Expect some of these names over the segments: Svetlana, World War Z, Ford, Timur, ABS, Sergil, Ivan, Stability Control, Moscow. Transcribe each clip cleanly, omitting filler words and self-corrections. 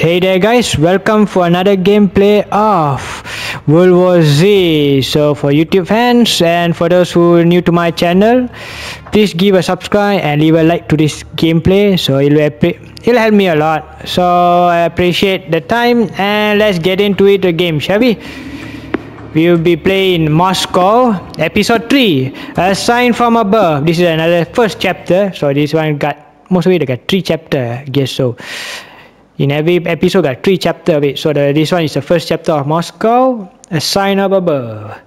Hey there guys, welcome for another gameplay of World War Z. So for YouTube fans and for those who are new to my channel, please give a subscribe and leave a like to this gameplay. So it'll help me a lot. So I appreciate the time and let's get into it again, shall we? We will be playing Moscow, episode 3, A Sign From Above. This is another first chapter. So this one got, most of it got 3 chapters, I guess so. In every episode got 3 chapters of it, so this one is the first chapter of Moscow, A Sign Up Above.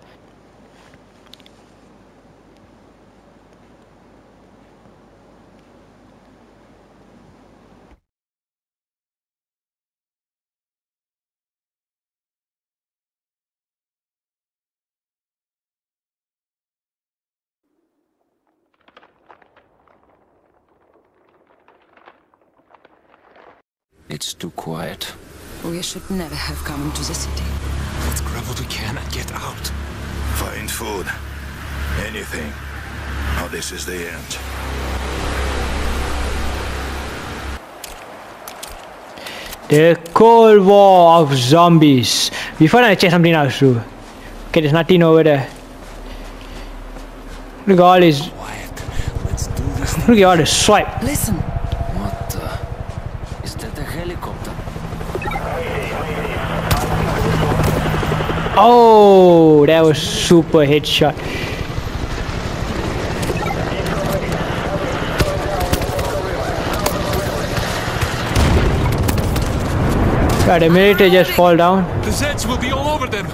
It's too quiet. We should never have come into the city. Let's grab what we can and get out. Find food. Anything. Now this is the end. The Cold War of Zombies. Before I check something else too. Okay, there's nothing over there. Look at all this. Quiet. Let's do this. Look at all the swipe. Listen. Oh, that was super headshot. God, the military just fall down. The Zeds will be all over them.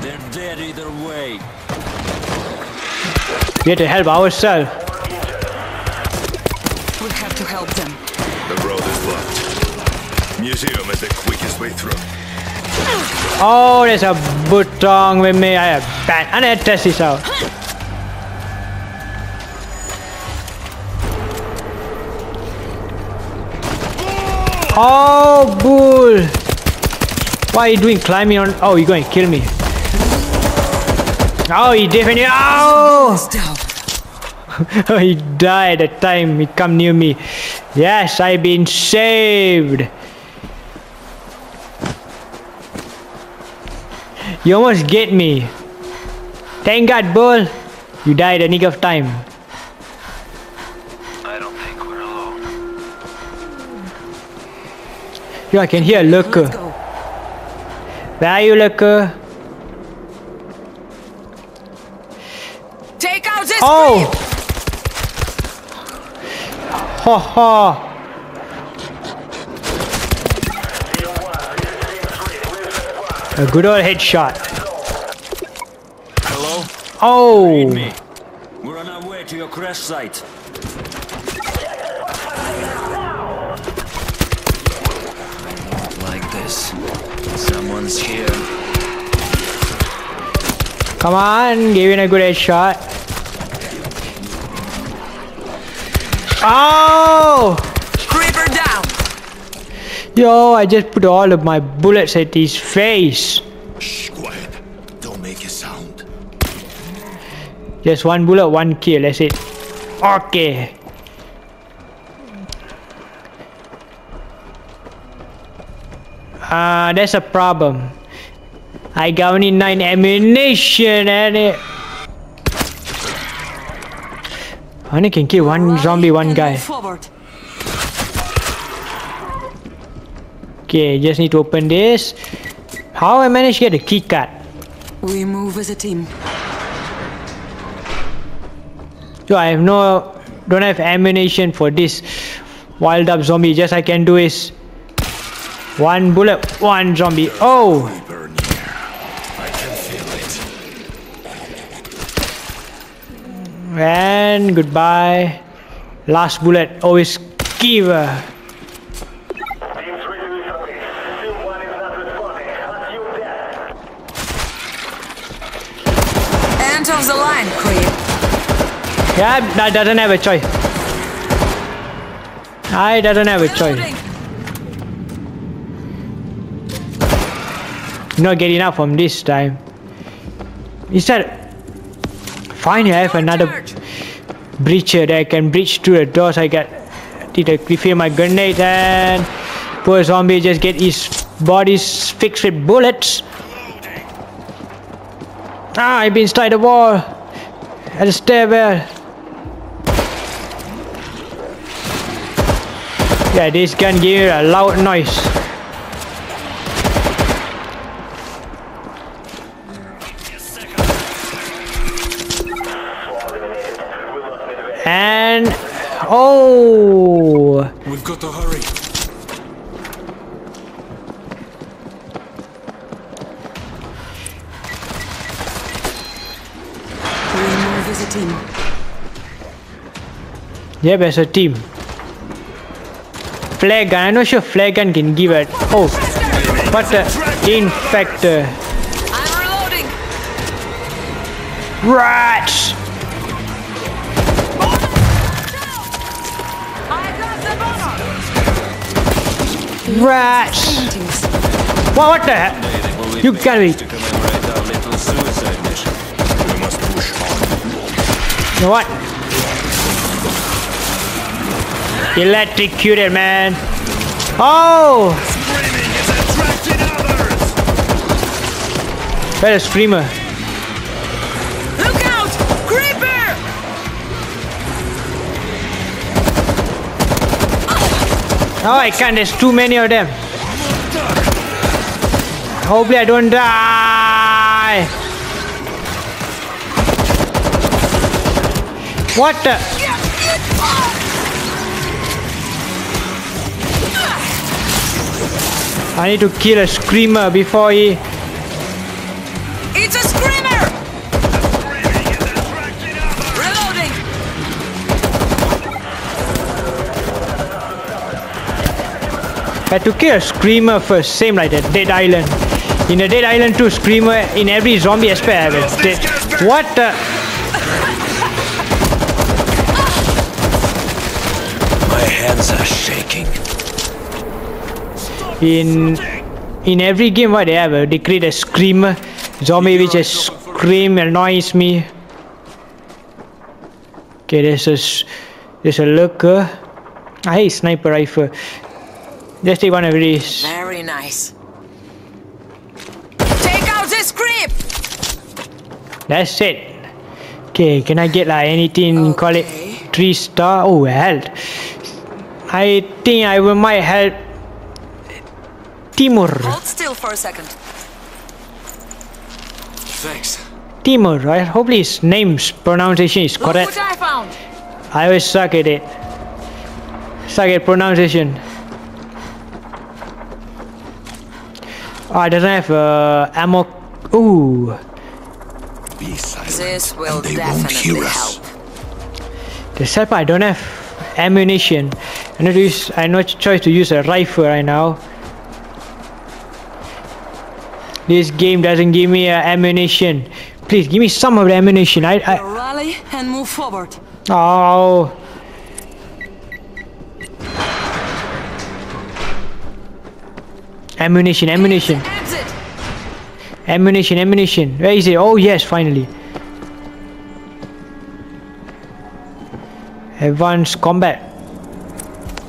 They're dead either way. We have to help ourselves. We have to help them. The road is blocked. Museum is the quickest way through. Oh, there's a butong with me. I have bad. I need to test this out. Oh, bull. Why are you doing climbing on? Oh, you're going to kill me. Oh, he definitely. Oh! Oh, he died at the time he come near me. Yes, I've been saved. You almost get me. Thank God, bull. You died a nick of time. I don't think we're alone. Yo, I can hear a lurker. Where are you, lurker? Take out this. Oh! Ha ha! A good old headshot. Hello? Oh! Me. We're on our way to your crash site. Not like this. Someone's here. Come on, give it a good headshot. Oh! Creeper down! Yo, I just put all of my bullets at his face. Shh, quiet. Don't make a sound. Just one bullet, one kill, that's it. Okay. That's a problem. I got only 9 ammunition and it. I only can kill one zombie, one guy. Okay, just need to open this. How I managed to get a key card? We move as a team. So I have don't have ammunition for this wild up zombie. Just I can do is one bullet, one zombie. Oh! I can feel it. And goodbye. Last bullet, always giver. Of the line, Queen. Yeah, that doesn't have a choice. I doesn't have a choice. Not getting up from this time. Instead, finally, I have another breacher that I can breach through the doors. I got to refill my grenade and Poor zombie just get his body fixed with bullets. Ah, I've been inside the wall at the stairwell. Yeah, this gun gives a loud noise. And oh, we've got to hurry. There's a team. Yeah, there's a team. Flare gun. I'm not sure flare gun can give it. Oh, what the infector? I'm reloading. Rats. Rats. What the heck? You got me. You know what? Electrocuted, man. Oh! Where's the screamer? Look out! Creeper! Oh, I can't. There's too many of them. Hopefully I don't die. What the? I need to kill a screamer before he... It's a screamer! Reloading! I had to kill a screamer first, same like that, Dead Island. In the Dead Island 2 screamer, in every zombie aspect I have it. What the? Are shaking. In every game what they have, they create a screamer zombie which just scream annoys me. Okay, there's a lurker. I hate sniper rifle. Just take one of these. Very nice. Take out this creep. That's it. Okay, can I get like anything? Okay. Call it 3-star. Oh hell. I think I might help Timur. Hold still for a second. Thanks. Timur, right? Hopefully his name's pronunciation is correct. Look what I found. I always suck at it. Suck at pronunciation. Oh, it doesn't have ammo. Ooh. Be silent. This will definitely help. This help I don't have ammunition. I have no choice to use a rifle right now. This game doesn't give me ammunition. Please give me some of the ammunition. Rally and move forward. Oh. Ammunition, ammunition. Exit. Ammunition, ammunition. Where is it? Oh yes, finally. Advanced combat.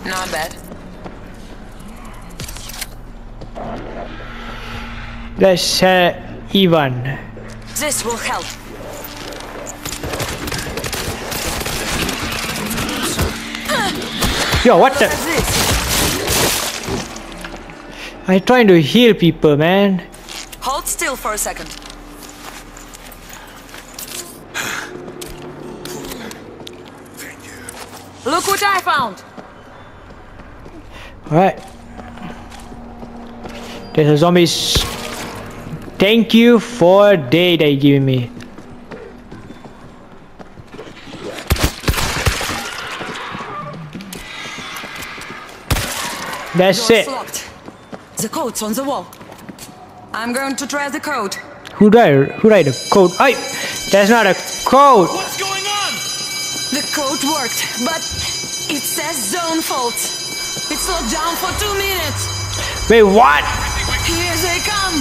Not bad. Let's Ivan. This will help. Yo, what the? I'm trying to heal people, man. Hold still for a second. Look what I found. Alright. There's a zombie. Thank you for the day they give me. That's it. Locked. The code's on the wall. I'm going to try the code. Who write the code? Aye! That's not a code! What's going on? The code worked, but it says zone fault. It's slowed down for 2 minutes. Wait, what? Here they come.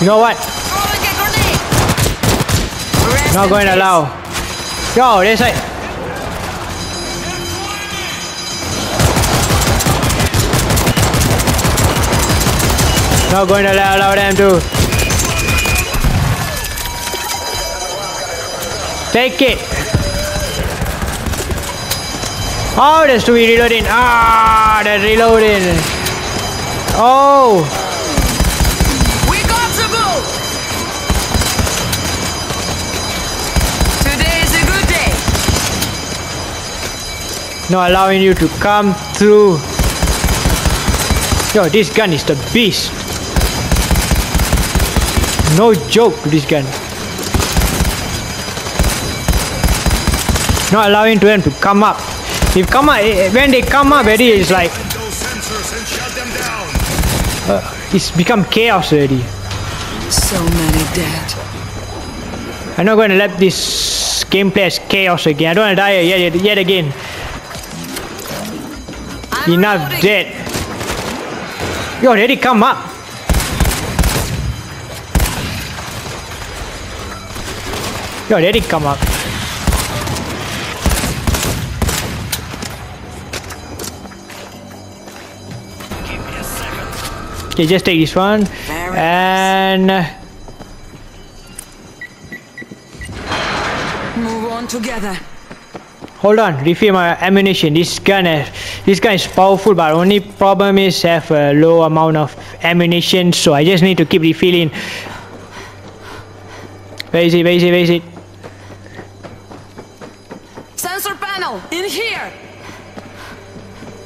You know what? Throwing a grenade. Not going to allow. Yo, this side. Not going to allow them to. Take it. Oh, there's to be reloading. Ah, they're reloading. Oh. Not allowing you to come through. Yo, this gun is the beast. No joke, this gun. Not allowing them to come up. If come up, when they come up already, it's like it's become chaos already. So many dead. I'm not going to let this gameplay as chaos again. I don't want to die yet again. Enough dead. You already come up. You already come up. Give me a second. Okay, just take this one. And move on together. Hold on, refill my ammunition. This gun is powerful, but only problem is have a low amount of ammunition, so I just need to keep refilling. Where is it? Where is it? Where is it? Sensor panel in here.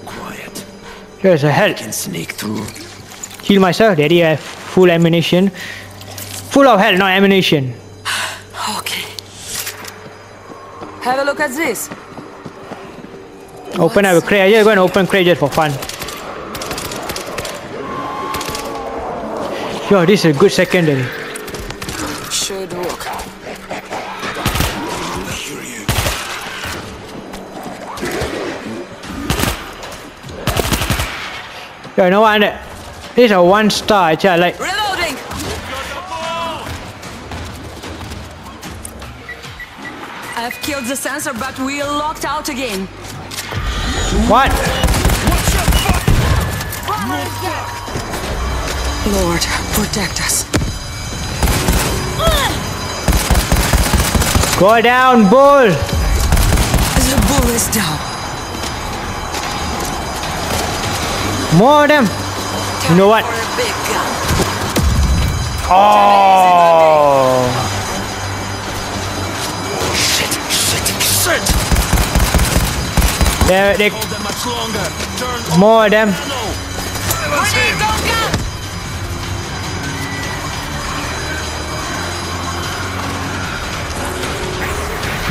Quiet. Here's a health. Can sneak through. Heal myself. There you have full ammunition. Full of health, not ammunition. Okay. Have a look at this. Open up a crate. I'm just going to open crate just for fun. Yo, this is a good secondary. Should work. Yo, you know what? This is a one star. Actually, I like. Reloading. I've killed the sensor, but we're locked out again. What? Lord, protect us. Go down, bull. The bull is down. More of them. You know what? Oh. There, more of them.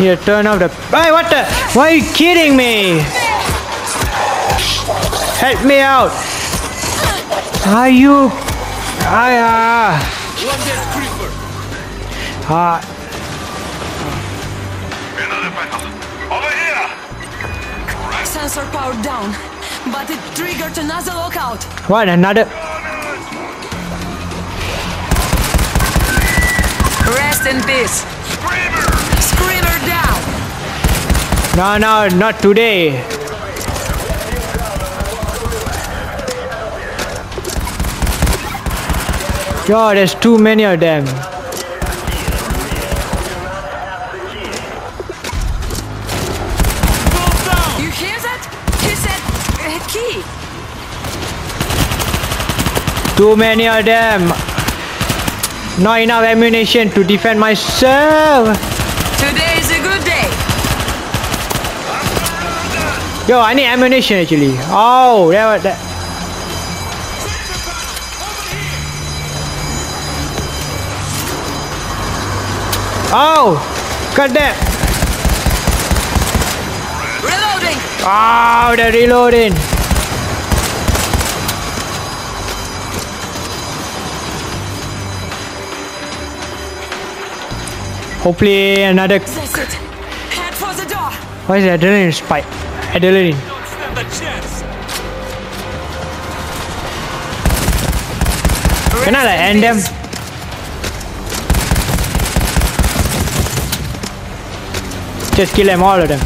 You turn off the. Hey, what the? Why are you kidding me? Help me out. Are you? Sensor powered down, but it triggered another lockout. What, another? Rest in peace. Screamer! Screamer down! No, no, not today. Yo, there's too many of them. Too many of them. Not enough ammunition to defend myself. Today is a good day. Yo, I need ammunition actually. Oh, there was that. Oh, got that. Reloading. Oh, they're reloading. Hopefully another. That's it. Head for the door. Why is the adrenaline spike? Adrenaline. Don't stand a chance. Can I like, end them? Just kill them, all of them.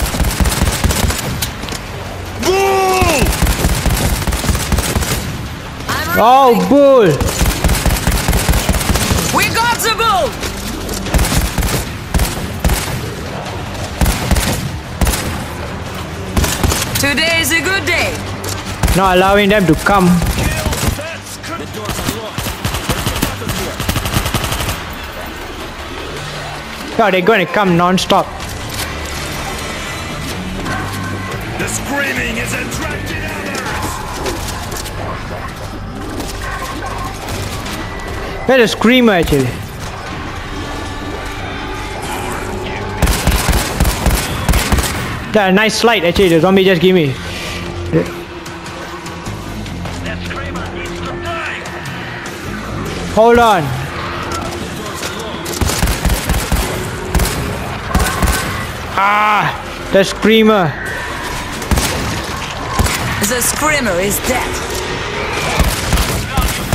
Bull! Oh, bull! We got the bull! Today is a good day. Not allowing them to come. God, they're going to come non-stop. The screaming is attracting others. There's a screamer actually. That's a nice slide actually. The zombie just give me. That screamer needs to die. Hold on. Ah, the screamer. The screamer is dead.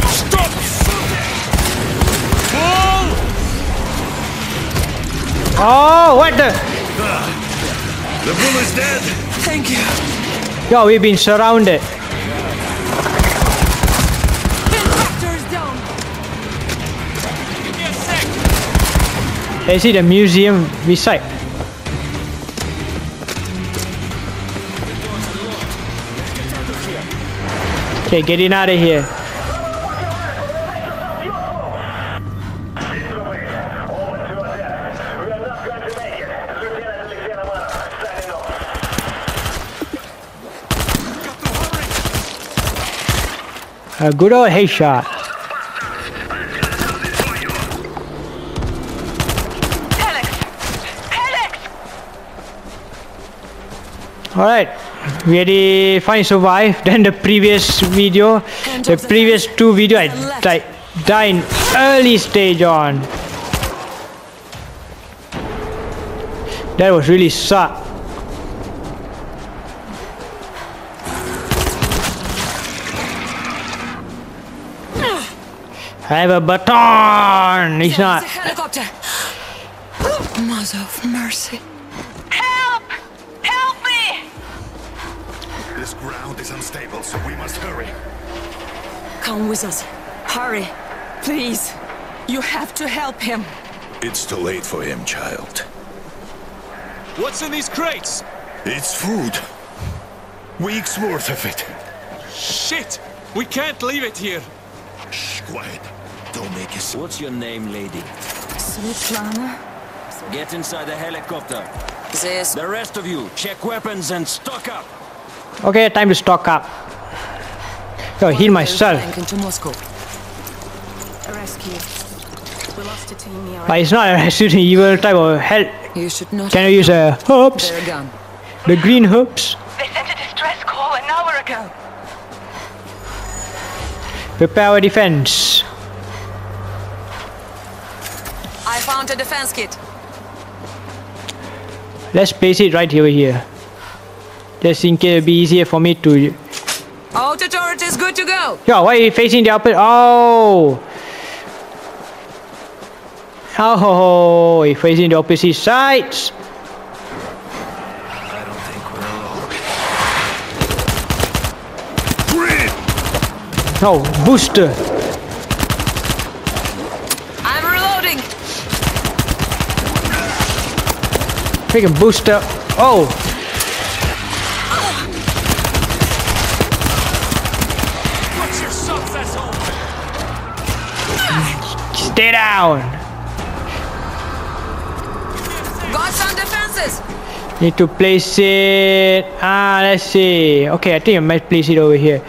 Stop shooting! Oh! Oh, what the? The bull is dead. Thank you. Yo, we've been surrounded. Down. Give me a sec. They see the museum beside. Okay, getting out of here. A good old headshot. All right. We already finally survived. Then the previous video, the previous two video, I died in early stage on. That was really suck. I have a baton. It's not. There's a helicopter. Mother of mercy. This ground is unstable, so we must hurry. Come with us. Hurry. Please. You have to help him. It's too late for him, child. What's in these crates? It's food. Weeks worth of it. Shit! We can't leave it here. Shh, quiet. Don't make us. What's your name, lady? Svetlana. Get inside the helicopter. This. The rest of you, check weapons and stock up. Okay, time to stock up. Yo, heal myself. But it's not a Resident Evil type of help. Can I use a herbs? The green herbs? They sent a distress call an hour ago. Prepare our defense. I found a defense kit. Let's place it right over here. Just in case it'll be easier for me to. Auto turret is good to go. Yeah, why are you facing the upper? Oh, oh, you're facing the opposite sides. I don't think we're alone. No booster. I'm reloading. Freaking booster. Oh. Stay down. Got some defenses. Need to place it. Ah, let's see. Okay, I think I might place it over here.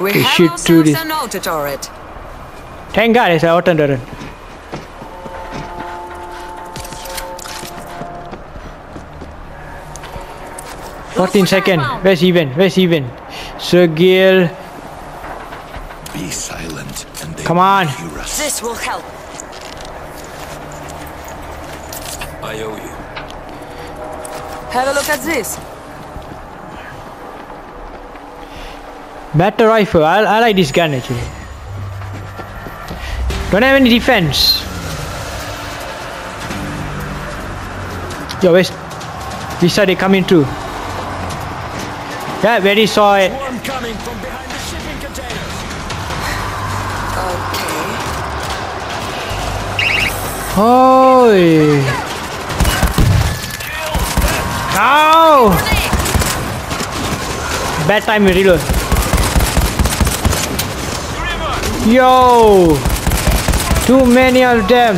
We should do this. Thank God it's an auto turret. Looks 14 seconds. Where's Ivan? Where's Ivan? Sergil. Be silent and they come on. This will help. I owe you. Have a look at this. Better rifle. I like this gun actually. Don't have any defense. Yo, where's... We saw they coming through. Yeah, very saw it. Swarm coming from behind the shipping containers. Okay. Holy. Ow! Bad time we reload. Yo! Too many of them.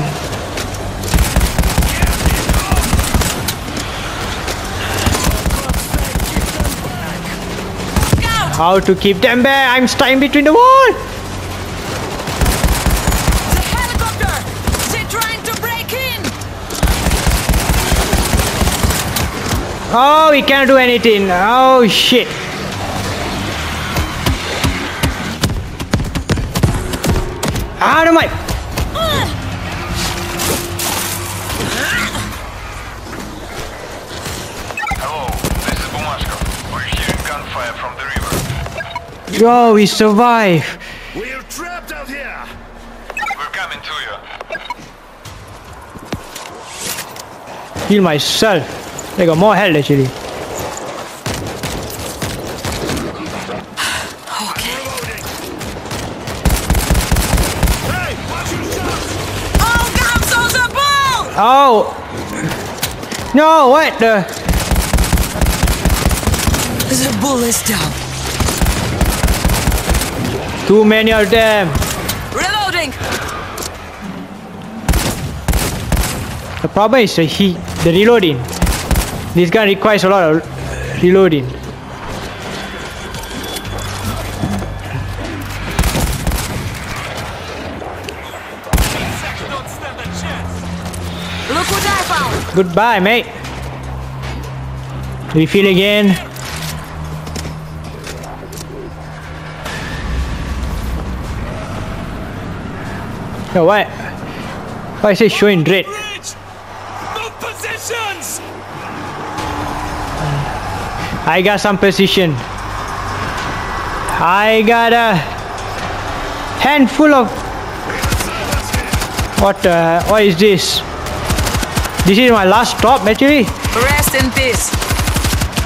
How to keep them back? I'm stuck in between the wall. The helicopter! They're trying to break in. Oh, we can't do anything. Oh shit! Ah, no, my. Hello, this is Moscow. We're hearing gunfire from the river. Yo, we survive. We're trapped out here. We're coming to you. Heal myself. They got more health actually. Okay. Hey, watch your shots. Oh God, those are balls! Oh. No, what the? The bull is down. Too many of them. Reloading. The problem is the reloading. This gun requires a lot of reloading. Look what I found. Goodbye, mate. Refill again. No, why? Why is it showing red? No positions. I got some position. I got a handful of. What is this? This is my last stop, actually. Rest in peace.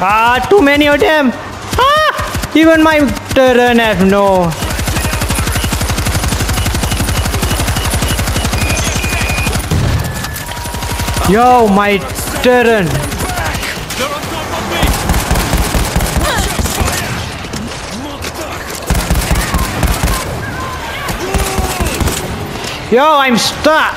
Ah, too many of them. Ah, even my turn have no. Yo, my turn. Yo, I'm stuck.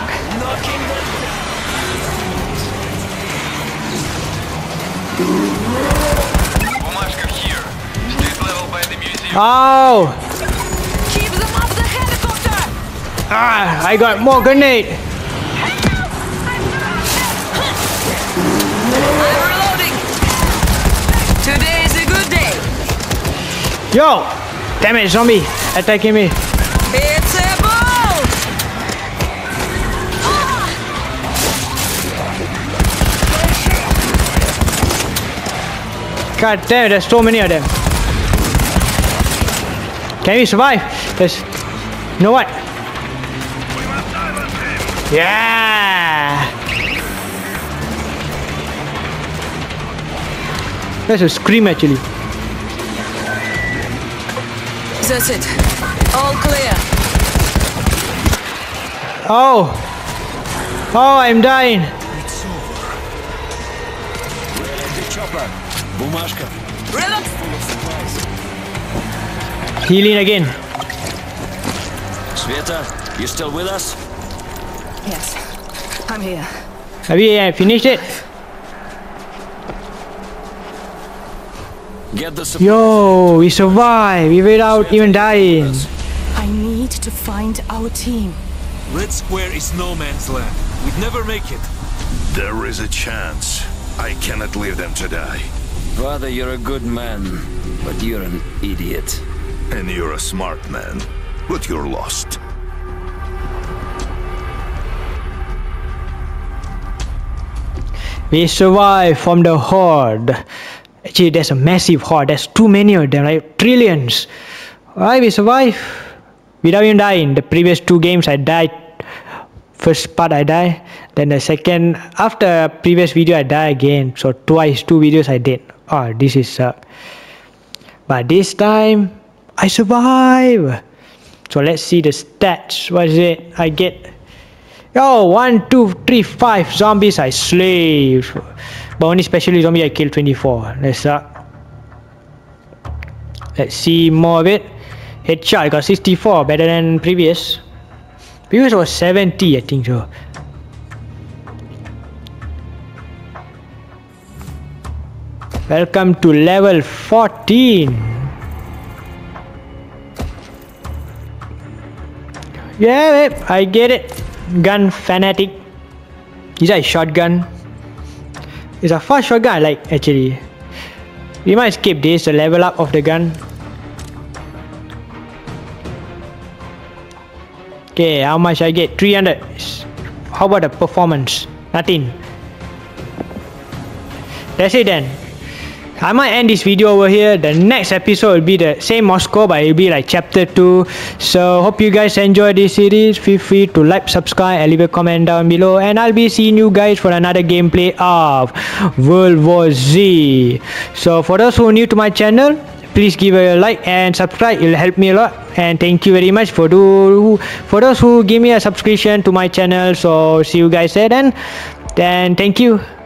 Oh. Keep them off the helicopter. Ah, I got more grenade. Yo! Damn it, zombie! Attacking me! It's a ball! Ah. God damn it, there's so many of them! Can we survive? There's... You know what? Yeah! There's a scream actually. That's it. All clear. Oh. Oh, I'm dying. It's over. Where's the chopper? Bumashka. Reload. Healing again. Sveta, you still with us? Yes. I'm here. Have you finished it? Yo, we survived. We without even dying. I need to find our team. Red Square is no man's land. We'd never make it. There is a chance. I cannot leave them to die. Brother, you're a good man, but you're an idiot. And you're a smart man, but you're lost. We survived from the horde. Actually, there's a massive horde. There's too many of them, like trillions. Why we survive? Without even dying. The previous two games I died first part I die, then the second, after previous video I die again, so twice, two videos I did. Oh, this is suck. But this time I survive. So let's see the stats. What is it? I get, oh, 1, 2, 3, 5 zombies I slayed, but only specially zombie I killed 24. Let's suck. Let's see more of it. Headshot, I got 64, better than previous. Previous was 70, I think so. Welcome to level 14. Yeah, babe, I get it. Gun fanatic. Is that a shotgun? It's a fast shotgun I like, actually. We might skip this, the level up of the gun. Okay, how much I get? 300. How about the performance? Nothing. That's it then. I might end this video over here. The next episode will be the same Moscow, but it'll be like chapter 2. So hope you guys enjoy this series. Feel free to like, subscribe, and leave a comment down below. And I'll be seeing you guys for another gameplay of World War Z. So for those who are new to my channel, please give a like and subscribe, it'll help me a lot. And thank you very much for those who give me a subscription to my channel. So see you guys there then. Thank you.